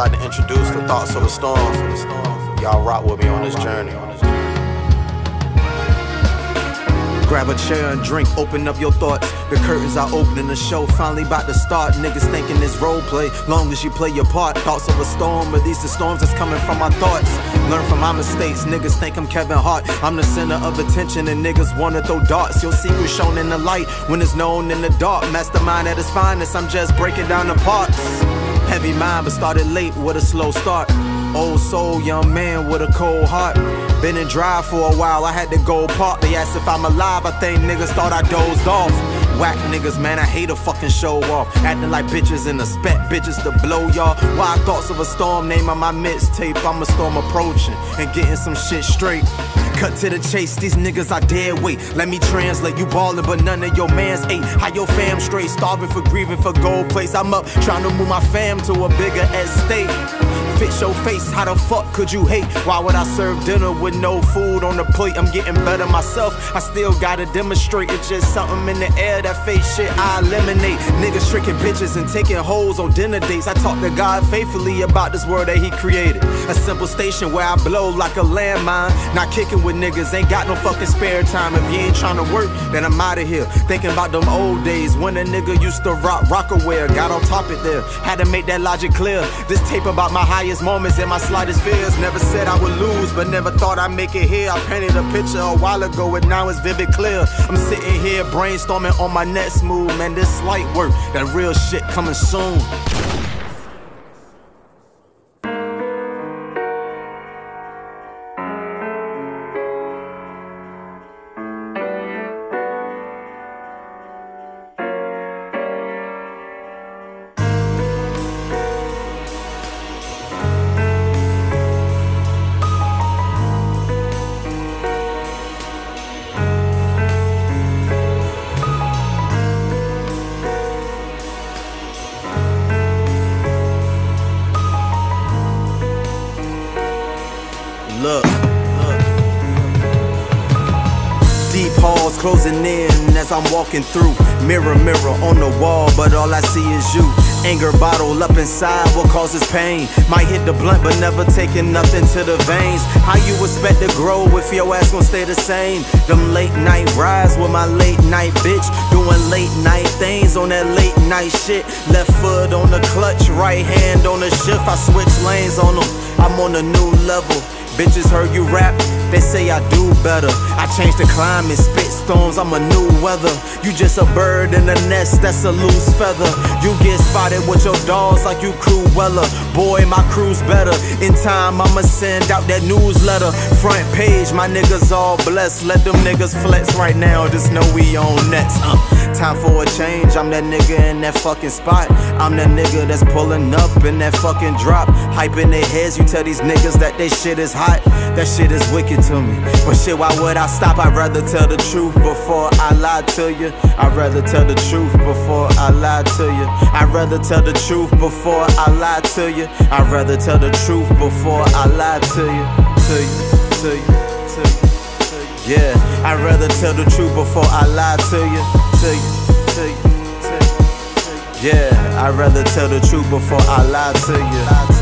I'd like to introduce the Thoughts of a Storm. Y'all rock with me on this journey. Grab a chair and drink, open up your thoughts. The curtains are open and the show finally about to start. Niggas thinking it's role play, long as you play your part. Thoughts of a storm, but these the storms that's coming from my thoughts. Learn from my mistakes, niggas think I'm Kevin Hart. I'm the center of attention and niggas wanna throw darts. Your secret shown in the light when it's known in the dark. Mastermind at its finest, I'm just breaking down the parts. Heavy mind, but started late with a slow start. Old soul, young man with a cold heart. Been in drive for a while, I had to go park. They asked if I'm alive, I think niggas thought I dozed off. Whack niggas, man, I hate a fucking show off. Acting like bitches and expect bitches to blow y'all. Why Thoughts of a Storm, name on my mixtape. I'm a storm approaching and getting some shit straight. Cut to the chase, these niggas I dare wait. Let me translate, you ballin' but none of your mans ate. How your fam straight, starving for grieving for gold place. I'm up, trying to move my fam to a bigger estate. Fix your face, how the fuck could you hate? Why would I serve dinner with no food on the plate? I'm getting better myself, I still gotta demonstrate. It's just something in the air, that fake shit I eliminate. Niggas tricking bitches and taking hoes on dinner dates. I talk to God faithfully about this world that he created. A simple station where I blow like a landmine. Not kicking with niggas, ain't got no fucking spare time. If you ain't tryna work, then I'm outta here. Thinking about them old days when a nigga used to rock aware. Got on top it there, had to make that logic clear. This tape about my highest moments and my slightest fears. Never said I would lose, but never thought I'd make it here. I painted a picture a while ago and now it's vivid clear. I'm sitting here brainstorming on my next move. Man, this light work, that real shit coming soon. Deep halls closing in as I'm walking through. Mirror, mirror on the wall, but all I see is you. Anger bottled up inside, what causes pain? Might hit the blunt, but never taking nothing to the veins. How you expect to grow if your ass gon' stay the same? Them late night rides with my late night bitch. Doing late night things on that late night shit. Left foot on the clutch, right hand on the shift. I switch lanes on them, I'm on a new level. Bitches heard you rap, they say I do better. I change the climate, spit storms, I'm a new weather. You just a bird in a nest, that's a loose feather. You get spotted with your dogs like you Cruella. Boy, my crew's better. In time, I'ma send out that newsletter. Front page, my niggas all blessed. Let them niggas flex right now, just know we on next. Time for a change, I'm that nigga in that fucking spot. I'm that nigga that's pulling up in that fucking drop. Hyping their heads, you tell these niggas that they shit is hot. That shit is wicked to me, but shit, why would I stop? I'd rather tell the truth before I lie to you. I'd rather tell the truth before I lie to you. I'd rather tell the truth before I lie to you. I'd rather tell the truth before I lie to you. Yeah, I'd rather tell the truth before I lie to you. Yeah, I'd rather tell the truth before I lie to you.